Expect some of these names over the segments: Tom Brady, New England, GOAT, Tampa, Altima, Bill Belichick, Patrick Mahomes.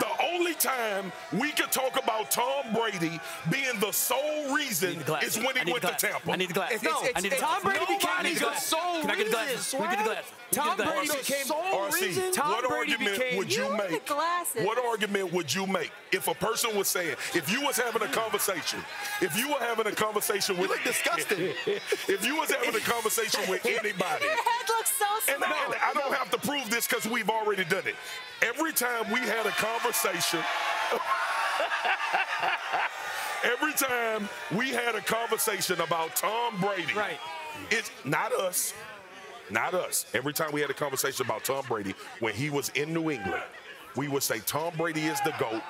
The only time we could talk about Tom Brady being the sole reason is when he went to Tampa. I need the glass. Tom Brady became the sole reason. Can I get the glass? Can I get the glass? Tom Brady became the sole reason. What argument would you make? What argument would you make if a person was saying, if you was having a conversation, if you were having a conversation with, you look disgusting. If you was having a conversation with anybody, your head looks so small. And I don't have to prove this because we've already done it. Every time we had a conversation, every time we had a conversation about Tom Brady, it's not us, every time we had a conversation about Tom Brady when he was in New England, we would say Tom Brady is the GOAT,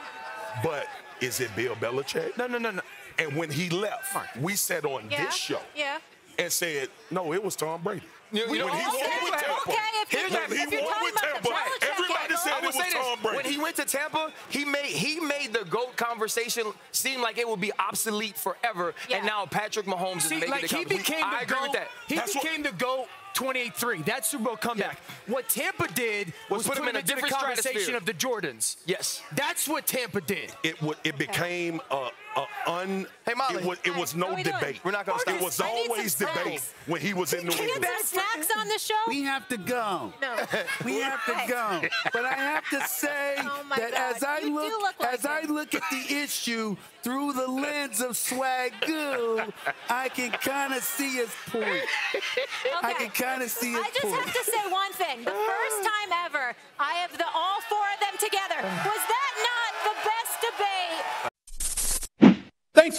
but is it Bill Belichick? No, no, no, no. And when he left, we sat on this show and said, no, it was Tom Brady. When he won with Tampa, everybody said it was Tom Brady. When he went to Tampa, he made the GOAT conversation seem like it would be obsolete forever, and now Patrick Mahomes is making the conversation. I agree with that. He became the GOAT 28-3. That Super Bowl comeback. What Tampa did was put him in a different conversation of the Jordans. Yes. That's what Tampa did. It became it was no debate. We're not going to stop. It was always debate when he was in New England. Can you have snacks on the show? We have to go. No. We have to go. But I have to say that as I look at the issue through the lens of Swagoo, I can kind of see his point. I can kind of see his point. I just have to say one thing. The first time ever, I have all four of them together. Was that not the best debate? Thanks